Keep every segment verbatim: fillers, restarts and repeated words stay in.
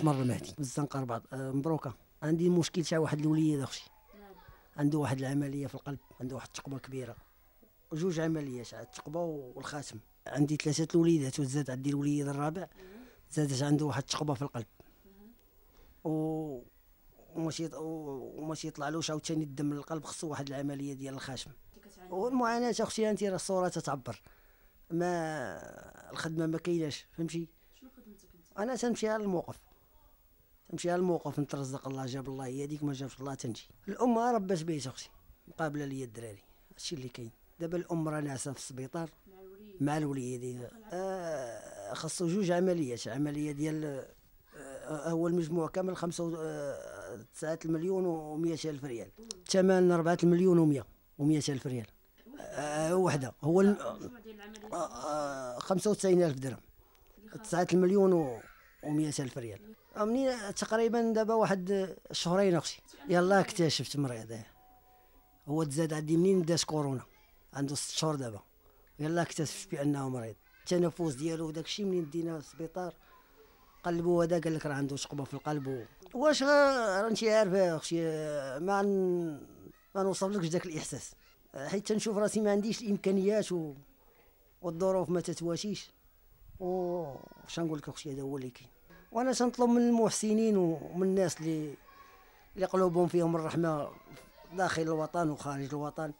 السمر المهدي بالزنقه أربعة مبروكه. عندي مشكل تاع واحد الوليد اختي، عنده واحد العمليه في القلب، عنده واحد التقبه كبيره، جوج عمليات على التقبه والخاتم. عندي ثلاثه الوليدات وزاد عندي الوليد الرابع زادت عنده واحد التقبه في القلب و وماشي وماشي يطلعلوش عاوتاني الدم من القلب، خصو واحد العمليه ديال الخشم. والمعاناه اختي انت راه الصوره تتعبر، ما الخدمه ما كايناش فهمتي. شنو خدمتك انت؟ انا تنمشي على الموقف، تنمشي على الموقف نترزق، الله جاب الله هي هذيك، ما جابش الله تنجي. الام ربات بيت اختي، مقابله ليا الدراري، هادشي اللي كاين. دابا الام راه ناعسه في السبيطار مع الوليد، آه خصو جوج عمليات، عمليه ديال هو المجموع كامل خمسة تسعة المليون ومئة ألف ريال، الثمن أربعة المليون ومئة ومئة ألف ريال وحدة، هو خمسة وتسعين ألف درهم، تسعة المليون ومئة ألف ريال. منين تقريبا دابا واحد شهرين أختي يلا اكتشفت مريض، هو تزاد عندي منين بدات كورونا، عنده ست شهور دابا، يلا اكتشفت بأنه مريض. التنفس ديالو وداك الشيء منين دينا للسبيطار قلبوا هذا، قال لك راه عنده شقبه في القلب. واش راه انت عارفه اختي، ما ما نوصفلكش ذاك الاحساس، حيت تنشوف راسي ما عنديش الامكانيات و... والظروف ما تتواشيش. واش نقول لك اختي، هذا هو اللي كاين. وانا تنطلب من المحسنين ومن الناس اللي اللي قلوبهم فيهم الرحمه داخل الوطن وخارج الوطن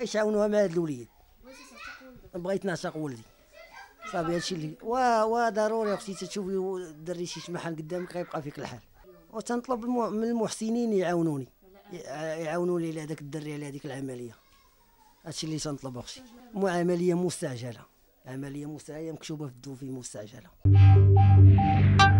يتعاونوها مع هذا الوليد. بغيت نعشق ولدي صافي، هادشي اللي وا وا ضروري اختي. تشوفي الدري شي محل قدامك غيبقى فيك الحال، وتنطلب من المحسنين يعاونوني، يعاونوني على هذاك الدري على هذيك العمليه. هادشي اللي تنطلب اختي، عمليه مستعجله، عمليه مستعجله مكتوبه في الدوفي مستعجله.